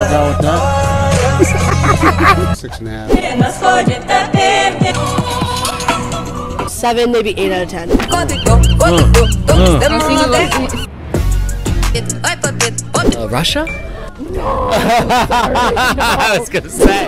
7, maybe 8 out of 10. Russia?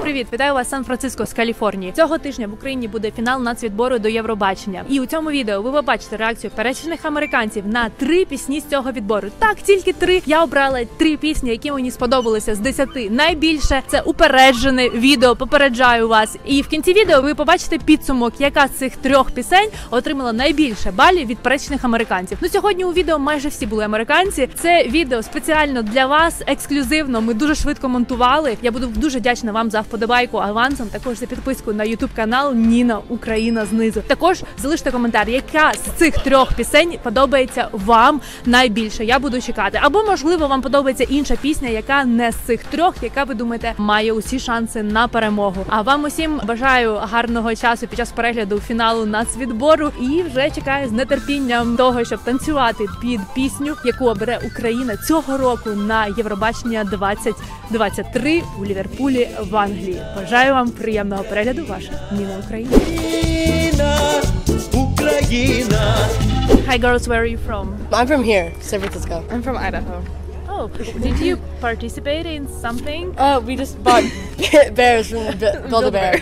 Привіт, вітаю вас, Сан-Франциско з Каліфорнії. Цього тижня в Україні буде фінал нацвідбору до Євробачення. І у цьому відео ви побачите реакцію пересічних американців на 3 пісні з цього відбору. Так, тільки 3. Я обрала 3 пісні, які мені сподобалися з 10 найбільше. Це упереджене відео, попереджаю вас. І в кінці відео ви побачите підсумок, яка з цих 3 пісень отримала найбільше балів від пересічних американців. Ну, сьогодні у відео майже всі були американці. Це відео спеціально для вас, ексклюзив. Ми дуже швидко монтували. Я буду дуже вдячна вам за вподобайку, авансом, також за підписку на YouTube канал Ніна Україна знизу. Також залиште коментар, яка з цих 3 пісень подобається вам найбільше. Я буду чекати. Або, можливо, вам подобається інша пісня, яка не з цих 3, яка, ви думаєте, має усі шанси на перемогу. А вам усім бажаю гарного часу під час перегляду фіналу нацвідбору і вже чекаю з нетерпінням того, щоб танцювати під пісню, яку обере Україна цього року на Євробачення 2023 у Ліверпулі в Англії. Бажаю вам приємного перегляду. Ваша Ніна Україна. Hi girls, where are you from? I'm from here, San Francisco. I'm from Idaho. Oh, did you participate in something? We just bought bears from Build-A-Bear.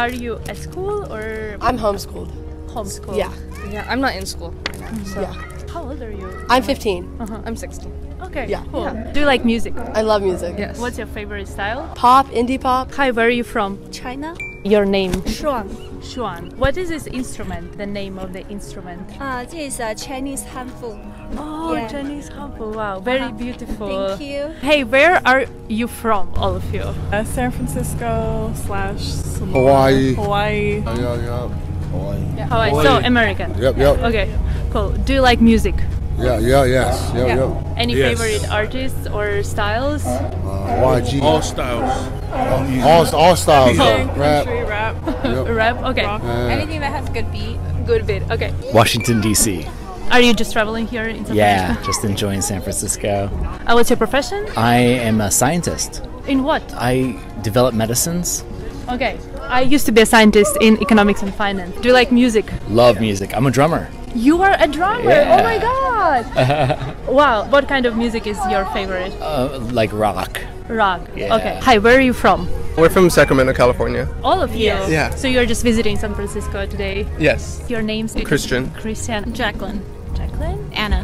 Are you at school or? I'm homeschooled. Homeschooled. Yeah. I'm not in school right now. So. Yeah. How old are you? I'm 15. I'm 16. Okay, yeah. Cool. Yeah. Do you like music? I love music. Yes. What's your favorite style? Pop, indie pop. Hi, where are you from? China. Your name? Shuan. Shuan. What is this instrument? The name of the instrument? This is a Chinese handful. Oh, yeah. Chinese handful. Wow, very beautiful. Thank you. Hey, where are you from, all of you? San Francisco / Samoa. Hawaii. Hawaii. Hawaii. Yeah. Hawaii. So American. Yep. Okay. Cool. Do you like music? Yeah. Any favorite artists or styles? YG. All styles. All styles. Rap. Country, rap. Rap. Okay. Anything that has good beat. Good beat. Okay. Washington D.C. Are you just traveling here in San Francisco? Yeah, just enjoying San Francisco. What's your profession? I am a scientist. In what? I develop medicines. Okay. I used to be a scientist in economics and finance. Do you like music? Love music. I'm a drummer. You are a drummer? Yeah. Oh my god! Wow, what kind of music is your favorite? Like rock. Rock, yeah. Okay. Hi, where are you from? We're from Sacramento, California. All of you? Yeah. So you're just visiting San Francisco today? Yes. Your name's? Christian. Christian. Jacqueline. Jacqueline? Anna.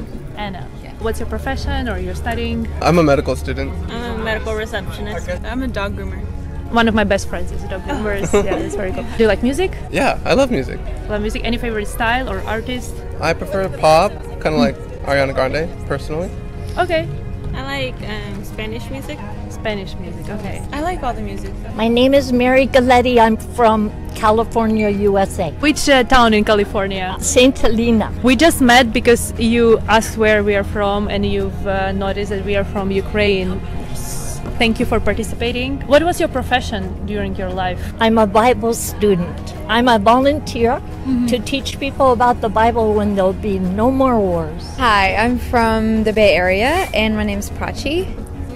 Anna. Yeah. What's your profession or you're studying? I'm a medical student. I'm a medical receptionist. Okay. I'm a dog groomer. One of my best friends is a dog groomer. Yeah, it's very cool. Do you like music? Yeah, I love music. Love music. Any favorite style or artist? I prefer pop, kind of like Ariana Grande, personally. Okay. I like Spanish music. Spanish music, okay. I like all the music. My name is Mary Galletti. I'm from California, USA. Which town in California? St. Helena. We just met because you asked where we are from and you've noticed that we are from Ukraine. Thank you for participating. What was your profession during your life? I'm a Bible student. I'm a volunteer to teach people about the Bible when there'll be no more wars. Hi, I'm from the Bay Area and my name is Prachi.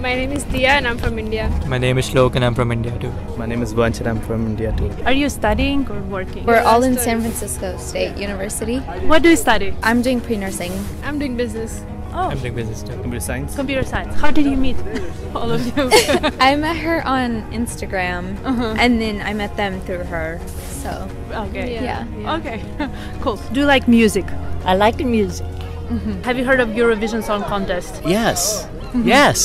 My name is Dia and I'm from India. My name is Shlok and I'm from India too. My name is Vanch and I'm from India too. Are you studying or working? We're all in San Francisco State University. What do you study? I'm doing pre-nursing. I'm doing business. Oh. I'm doing business too. Computer science. Computer science. How did you meet all of you? I met her on Instagram, and then I met them through her. So okay, yeah. Okay, cool. Do you like music? I like music. Have you heard of Eurovision Song Contest? Yes. Yes.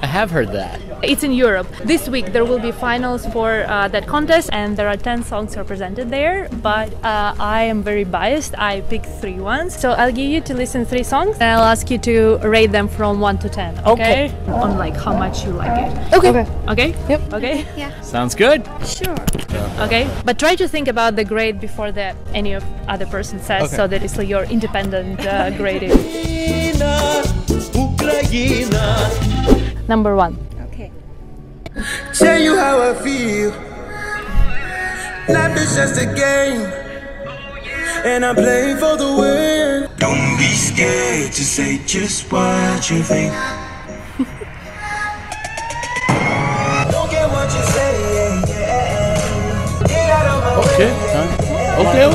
I have heard that. It's in Europe. This week there will be finals for that contest and there are 10 songs represented there, but I am very biased. I picked 3 ones. So I'll give you to listen 3 songs and I'll ask you to rate them from 1 to 10, okay? On like how much you like it. Okay? Yep. Okay? Yeah. Sounds good. Sure. Okay, but try to think about the grade before that any of other person says so that it's like your independent grading. Number 1. Okay. Tell you how I feel. Life is just a game. And I'm playing for the win. Don't be scared to say just what you think. Окей.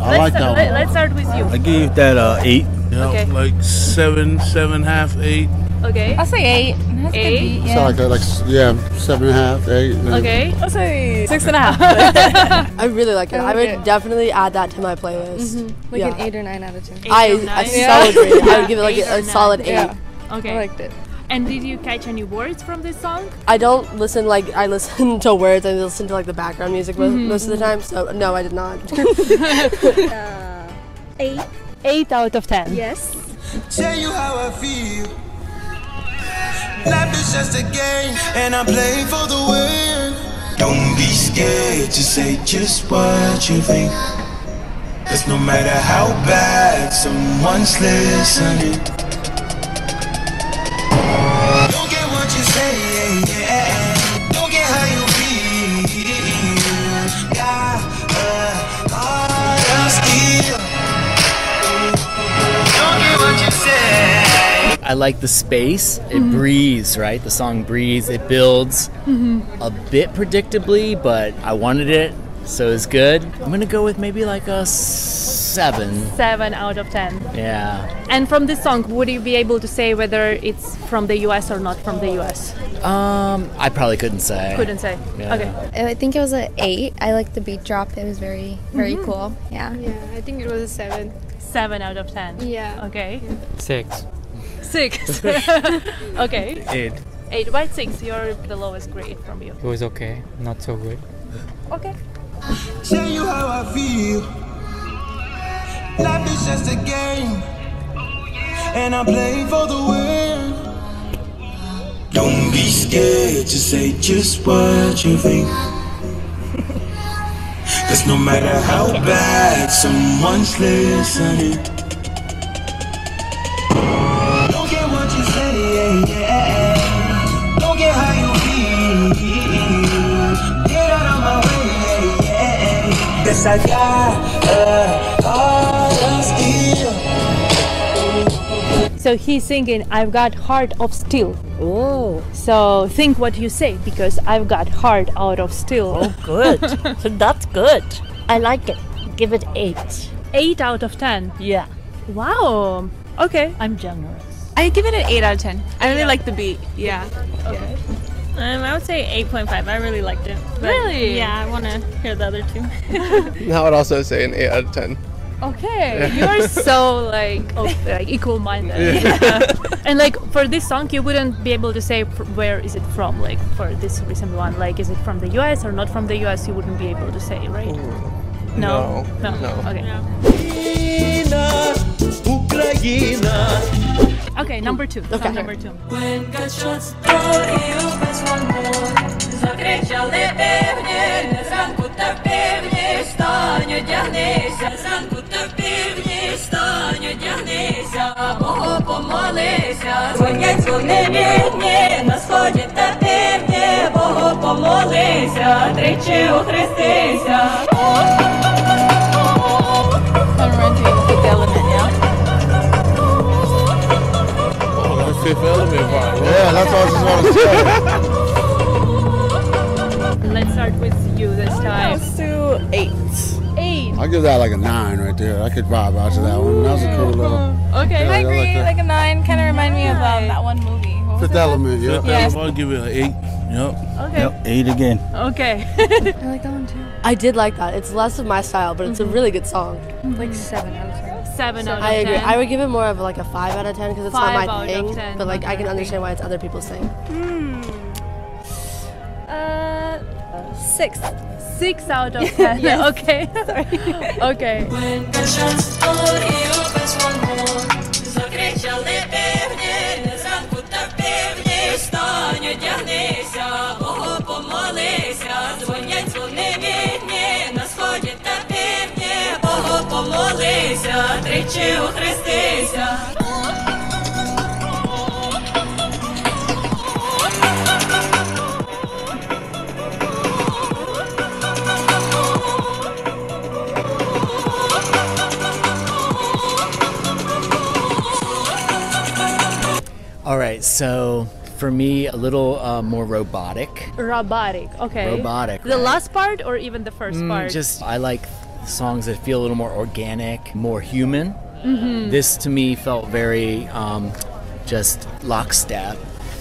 I like that one. Let's start with you. I give that 8. Okay. Like 7, 7.5, 8. Okay. I'll say 8. Eight? Yeah. So I got like, 7.5, 8. Okay. I'll say 6.5. I really like it. I would definitely add that to my playlist. Mm-hmm. Like an 8 or 9 out of 10. I solid rating. I would give it like a solid 8. Yeah. Okay. I liked it. And did you catch any words from this song? I don't listen, like, I listen to words. I listen to like the background music most of the time. So no, I did not. 8 out of 10. Yes. Tell you how I feel. Life is just a game, and I'm playing for the win. Don't be scared to say just what you think. 'Cause no matter how bad, someone's listening. Don't get what you say, don't get how you feel. Got a heart of steel. Don't get what you say. I like the space. It breathes, right? The song breathes. It builds a bit predictably, but I wanted it, so it's good. I'm gonna go with maybe like a 7. 7 out of 10. Yeah. And from this song, would you be able to say whether it's from the US or not from the US? I probably couldn't say. Couldn't say. Yeah. Okay. I think it was an 8. I liked the beat drop. It was very cool. Yeah. Yeah. I think it was a 7. 7 out of 10. Yeah. Okay. 6. 6. Okay. 8. Why 6? You're the lowest grade from you. It was okay. Not so good. Okay. Tell you how I feel. Life is just a game. And I play for the win. Don't be scared to say just what you think. 'Cause no matter how bad, someone's listening. I got heart of steel. So he's singing, I've got heart of steel. Oh. So think what you say, because I've got heart out of steel. Oh, good. So that's good. I like it. Give it 8. 8 out of 10? Yeah. Wow. Okay. I'm generous. I give it an 8 out of 10. I really like the beat. Yeah. Okay. I would say 8.5. I really liked it. Really? Yeah, I want to hear the other two. I would also say an 8 out of 10. Okay, you are so like equal-minded. Yeah. And like for this song, you wouldn't be able to say where is it from. Like for this recent one, like is it from the US or not from the US? You wouldn't be able to say, right? No. No. Okay. Ніна Україна. Okay, number 2. Okay. Song number 2. When gunshots throw you. Oh, the fifth element vibe. Yeah, that's what I was just wanting to say. Let's start with you this time. Let's do 8. I'll give that like a 9 right there. I could vibe out to that one. That was a cool little. Okay. I agree. Like a 9. Kind of remind me of that one movie. Fifth Element. Yeah. I'll give it an 8. Yep. Okay. Yep. 8 again. Okay. I like that one too. I did like that. It's less of my style, but it's a really good song. Like 7 out of 10. 7 out of 10. I agree. I would give it more of like a 5 out of 10 because it's not my thing. But like I can understand why it's other people's thing. 6 out of 10. Yes. Okay. Sorry. Okay. So for me, a little more robotic. Robotic, okay. Robotic. The last part or even the first part? Just, I like songs that feel a little more organic, more human. Mm-hmm. This to me felt very just lockstep.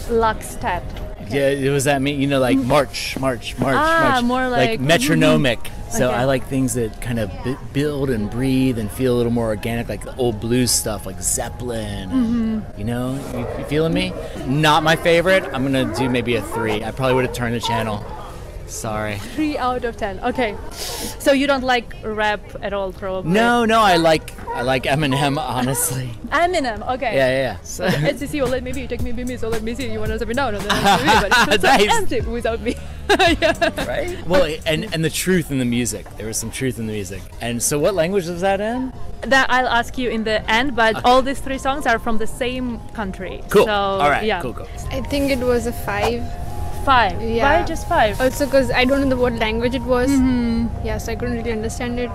Lockstep. Okay. Yeah, was that mean? You know, like march. Ah, march. More like metronomic. Mm-hmm. So okay. I like things that kind of build and breathe and feel a little more organic, like the old blues stuff, like Zeppelin. Mm-hmm. You know, you feeling me? Not my favorite. I'm gonna do maybe a 3. I probably would have turned the channel. Sorry. 3 out of 10. Okay, so you don't like rap at all, probably? No, I like Eminem, honestly. Eminem, okay. Yeah. So it's to see, well, maybe you take me, so let me see. You want to say no, but it's nice. Empty without me. Yeah. Right. Well, and the truth in the music. There was some truth in the music. And so, what language was that in? That I'll ask you in the end. But okay. All these 3 songs are from the same country. Cool. So, all right. Yeah. Cool. I think it was a 5. 5? Yeah. Why just 5? Also because I don't know what language it was. Mm-hmm. Yeah, so I couldn't really understand it.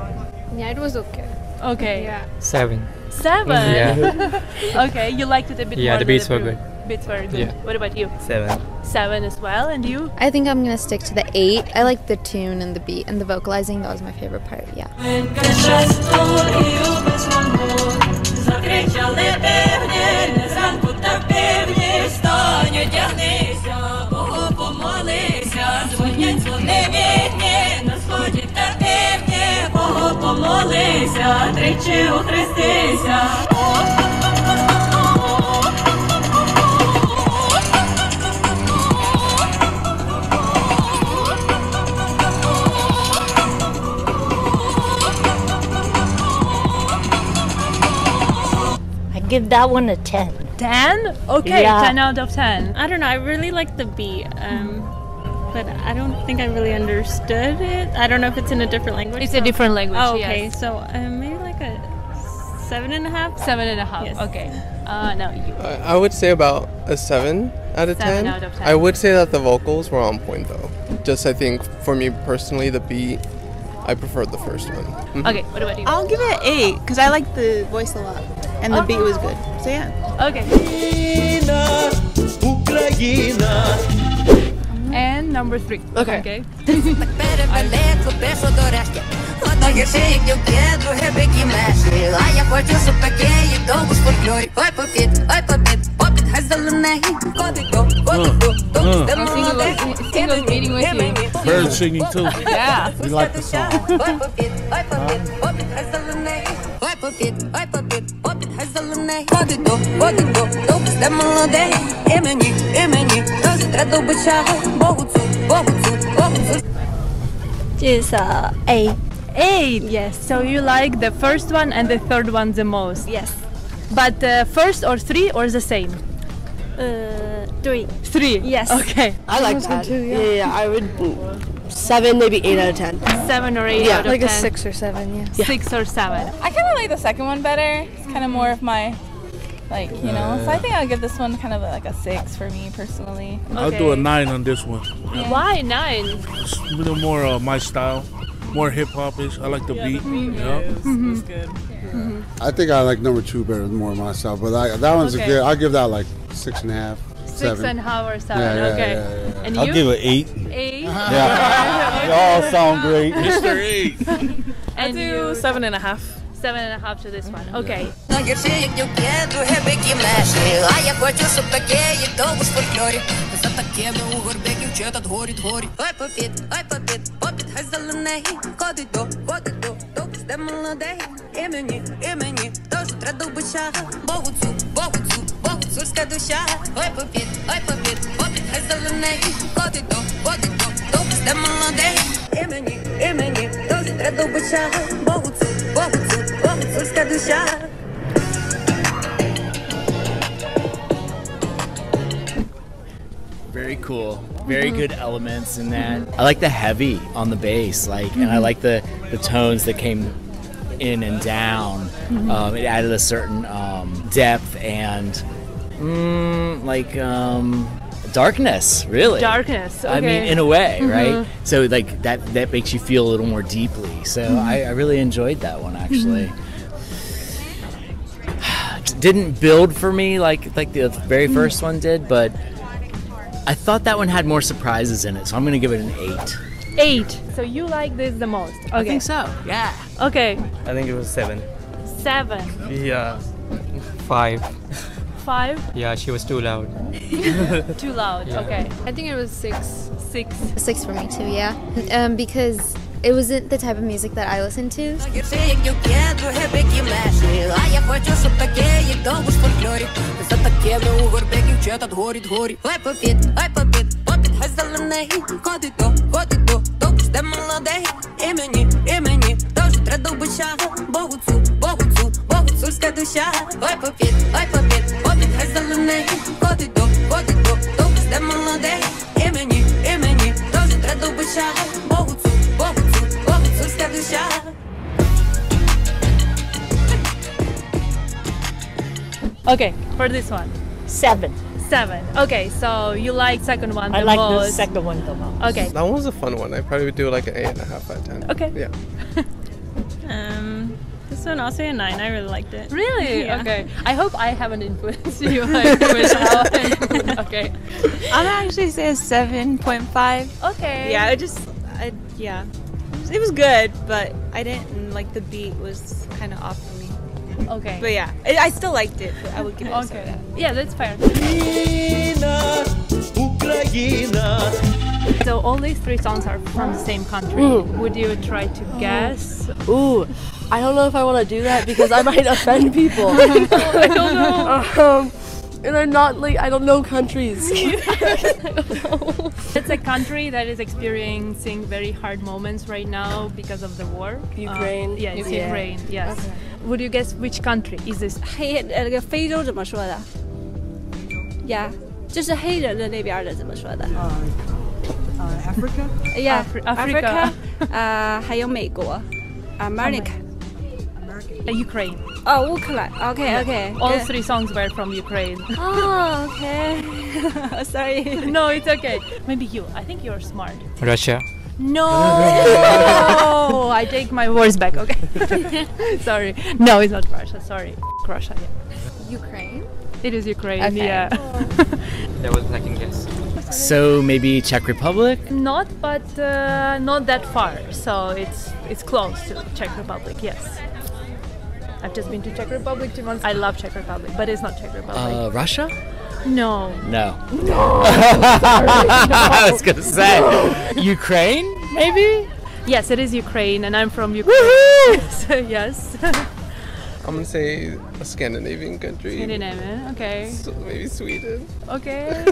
Yeah, it was okay. Okay. Yeah. 7. 7? Yeah. Okay, you liked it a bit more. Yeah, the beats were good. Beats were good. Yeah. What about you? 7. 7 as well, and you? I think I'm gonna stick to the 8. I like the tune and the beat and the vocalizing. That was my favorite part. Yeah. I give that one a 10. 10? Okay, yeah. 10 out of 10. I don't know, I really like the beat. But I don't think I really understood it. I don't know if it's in a different language. It's a different language. Oh, okay. Yes. So maybe like a 7.5. 7.5. Yes. Okay. Now you. I would say about a 7 out of 10. 7 out of 10. I would say that the vocals were on point though. Just I think for me personally, the beat, I preferred the first one. Mm-hmm. Okay. What about you? I'll give it an 8 because I like the voice a lot and the beat was good. So yeah. Okay. Ніна Україна. And number 3. Okay. Bird singing too. Yeah. We like the song. It's 8. 8, yes. So you like the first one and the third one the most? Yes. But the first or 3 or the same? 3. 3? Yes. Okay. I like that. Too, yeah. Yeah, I would 7, maybe 8 out of 10. 7 or 8 out of 10? Yeah, like a 6 or 7, yeah. 6 or 7. I kind of like the second one better. It's kind of more of my... like, you know, so I think I'll give this one kind of like a 6 for me personally. Okay. I'll do a 9 on this one. Yeah. Why 9? It's a little more my style, more hip-hop-ish. I like the beat. It's good. I think I like number 2 better, more my style, but that one's okay. I'll give that like 6.5. 6.5 or 7, yeah, okay. Yeah. And you? I'll give it 8. 8? Yeah. They all sound great. Mr. 8. I'll do 7.5. 7.5 to this one. Okay. Very cool, very good elements in that. I like the heavy on the bass, and I like the tones that came in and down. It added a certain depth and darkness, really. Darkness, okay. I mean, in a way, right? So like that makes you feel a little more deeply. So I really enjoyed that one, actually. Didn't build for me like the very first one did, but I thought that one had more surprises in it, so I'm going to give it an 8. 8. So you like this the most? Okay. I think so. Yeah. Okay. I think it was 7. 7. Yeah. 5. 5? Yeah, she was too loud. Too loud, yeah. Okay. I think it was 6. 6. 6 for me too, yeah. Because it wasn't the type of music that I listened to. Okay, for this one. 7. 7. Okay, so you like second one the most. I like the second one the most. Okay. That one was a fun one. I probably would do like an 8.5 out of 10. Okay. Yeah. This one also a 9. I really liked it. Really? Yeah. Okay. I hope I haven't influenced you. Okay. I'm actually say a 7.5. Okay. Yeah. Yeah. It was good, but I didn't like the beat was kind of off for me. Okay. But yeah, I still liked it. But I would give it a 7. Yeah, that's fair. Ніна Україна. So all these 3 songs are from the same country. Ooh. Would you try to guess? Ooh, I don't know if I want to do that because I might offend people. I don't know. And I'm not like, I don't know countries. I don't know. It's a country that is experiencing very hard moments right now because of the war. Ukraine. Yes, Ukraine. Ukraine, yes. Okay. Would you guess which country is this? Yeah. 就是黑人的那边的怎么说的? Africa? Yeah, Africa. America. Ukraine. Oh, Ukraine. Okay, okay. All 3 songs were from Ukraine. Oh, okay. Sorry. No, it's okay. Maybe you. I think you're smart. Russia. No! I take my words back, okay. Sorry. No, it's not Russia, sorry. Russia, yeah. Ukraine? It is Ukraine, okay. Yeah. That was a second guess. So maybe Czech Republic? Not, but not that far. So it's close to Czech Republic. Yes. I've just been to Czech Republic 2 months. I love Czech Republic, but it's not Czech Republic. Russia? No. No. No. I was gonna say Ukraine, maybe. Yes, it is Ukraine, and I'm from Ukraine. Woohoo! So, yes. I'm gonna say a Scandinavian country. Scandinavian, okay. So maybe Sweden. Okay.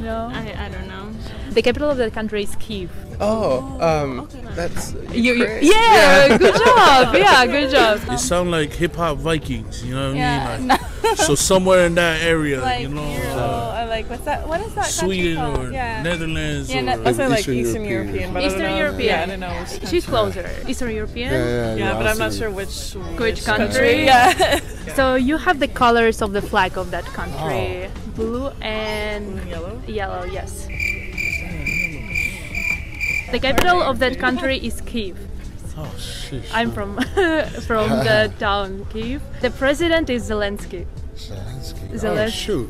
No, I don't know. The capital of the country is Kyiv. Oh, okay. That's Ukraine. Yeah, good job. Yeah, good job. You sound like hip-hop Vikings, you know what I mean? Like, so somewhere in that area, like, you know. I like what's that? What is that? Sweden country or Netherlands? Yeah, or also like Eastern European. But Eastern European. Yeah, I don't know. She's closer. Eastern European. Yeah, but I'm not sure which country. Yeah. So you have the colors of the flag of that country. Oh. Blue and yellow? Yellow, yes. The capital of that country is Kyiv. Oh, sheesh. I'm from the town Kyiv. The president is Zelensky. Zelensky. Oh, shoot.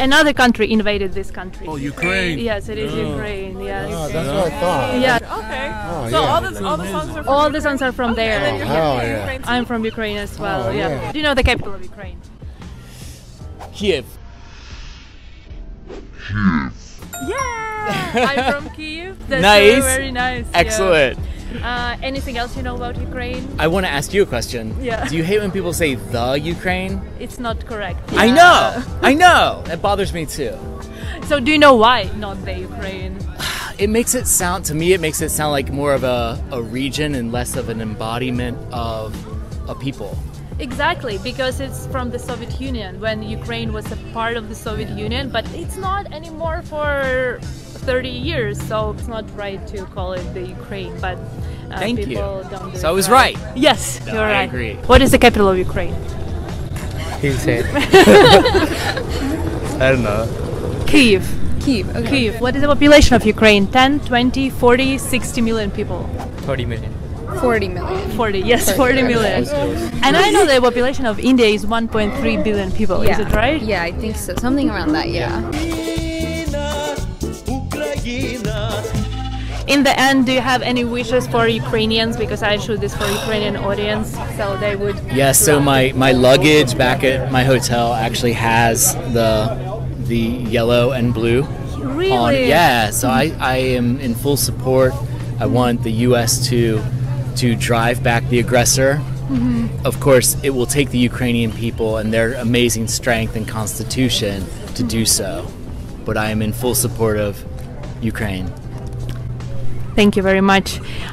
Another country invaded this country. Oh, Ukraine. Yes, it is Ukraine. Yes. Oh, that's what I thought. Yeah. Okay. Oh, so yeah. all the songs are from there. And then yeah. I'm from Ukraine as well. Yeah. Do you know the capital of Ukraine? Kyiv. Yeah, I'm from Kyiv. That's nice. Very nice. Excellent. Yeah. Anything else you know about Ukraine? I want to ask you a question. Yeah. Do you hate when people say the Ukraine? It's not correct. Yeah. I know. That bothers me too. So do you know why not the Ukraine? To me, it makes it sound like more of a region and less of an embodiment of a people. Exactly, because it's from the Soviet Union, when Ukraine was a part of the Soviet Union, but it's not anymore for 30 years, so it's not right to call it the Ukraine, but people don't do it. So I was right. Yes, no, you're right. I agree. What is the capital of Ukraine? He'll say it. I don't know. Kyiv. Kyiv, okay. Kyiv. What is the population of Ukraine? 10, 20, 40, 60 million people? 30 million. 40 million. 40, yes, 40 million. And I know the population of India is 1.3 billion people, yeah. Is it right? Yeah, I think so. Something around that, yeah. In the end, do you have any wishes for Ukrainians? Because I shoot this for Ukrainian audience, so they would... Yeah, so my luggage back at my hotel actually has the yellow and blue. Really? On. Yeah, so I am in full support. I want the U.S. to drive back the aggressor. Mm-hmm. Of course, it will take the Ukrainian people and their amazing strength and constitution to do so. But I am in full support of Ukraine. Thank you very much.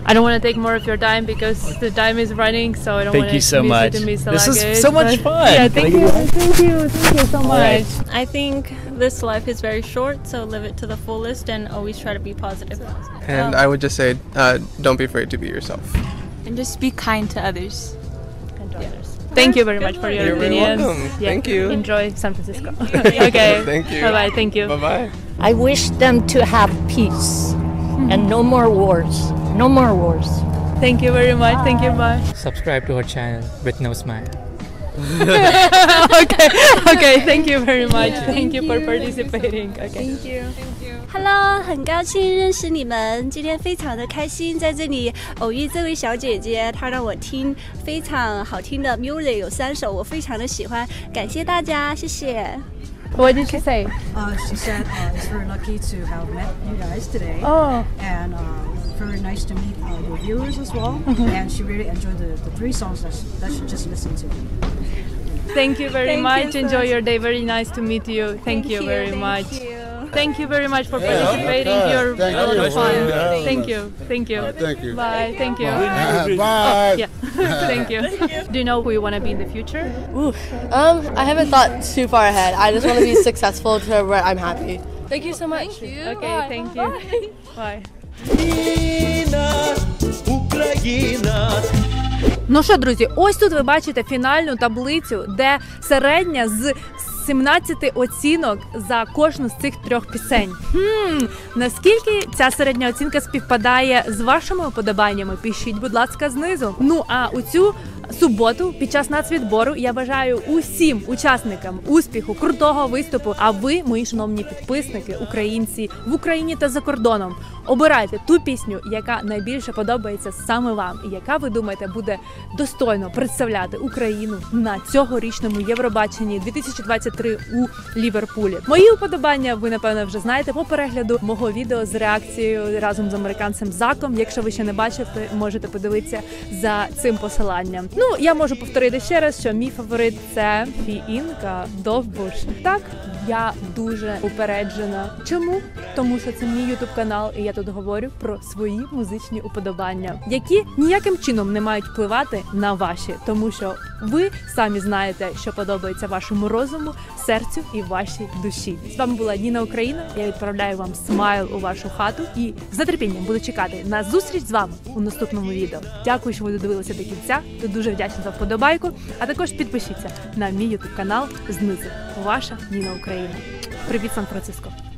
I don't want to take more of your time because the time is running, so I don't want to so miss it and miss the luggage. This is so much fun. Yeah, thank you so much. I think this life is very short, so live it to the fullest and always try to be positive. And I would just say, don't be afraid to be yourself. And just be kind to others. And to others. Thank you very much for your opinions. You're welcome. Yeah. Thank you. Enjoy San Francisco. Okay. Thank you. Bye-bye. Thank you. Bye-bye. I wish them to have peace. And no more wars. No more wars. Thank you very much. Bye. Thank you. Bye. Subscribe to her channel with no smile. Okay. Thank you very much. Yeah, thank you for participating. Okay. Thank you. Hello, 很高兴认识你们。今天非常的开心，在这里偶遇这位小姐姐，她让我听非常好听的 music， 有3首，我非常的喜欢。感谢大家，谢谢。What did she say? She said it's very lucky to have met you guys today. Oh. And very nice to meet your viewers as well. Mm-hmm. And she really enjoyed the 3 songs that she just listened to. Thank you very much. Enjoy your day. Very nice to meet you. Thank you very much. Thank you very much for participating. You're a lot of fun. Thank you. Bye. Thank you. Bye. Oh, yeah. Thank you. Do you know who you want to be in the future? Ooh. I haven't thought too far ahead. I just want to be successful to where I'm happy. Thank you so much. Thank you. Okay. Bye. Thank you. Bye. Ніна Україна. Ну що, друзі, ось тут ви бачите фінальну таблицю, де середня з 17 оцінок за кожну з цих 3 пісень. Наскільки ця середня оцінка співпадає з вашими вподобаннями? Пишіть, будь ласка, знизу. Ну, а у цю суботу під час нацвідбору я бажаю усім учасникам успіху, крутого виступу. А ви, мої шановні підписники, українці в Україні та за кордоном, обирайте ту пісню, яка найбільше подобається саме вам і яка, ви думаєте, буде достойно представляти Україну на цьогорічному Євробаченні 2023 у Ліверпулі. Мої вподобання ви, напевно, вже знаєте по перегляду мого відео з реакцією разом з американцем Заком. Якщо ви ще не бачите, можете подивитися за цим посиланням. Ну, я можу повторити ще раз, що мій фаворит – це Фіінка Довбуш. Так, я дуже упереджена. Чому? Тому що це мій ютуб-канал, і я тут говорю про свої музичні уподобання, які ніяким чином не мають впливати на ваші, тому що ви самі знаєте, що подобається вашому розуму, серцю і вашій душі. З вами була Ніна Україна, я відправляю вам смайл у вашу хату і з нетерпінням буду чекати на зустріч з вами у наступному відео. Дякую, що ви додивилися до кінця. Дуже вдячна за вподобайку, а також підпишіться на мій YouTube канал знизу. Ваша Ніна Україна. Привіт, Сан-Франциско!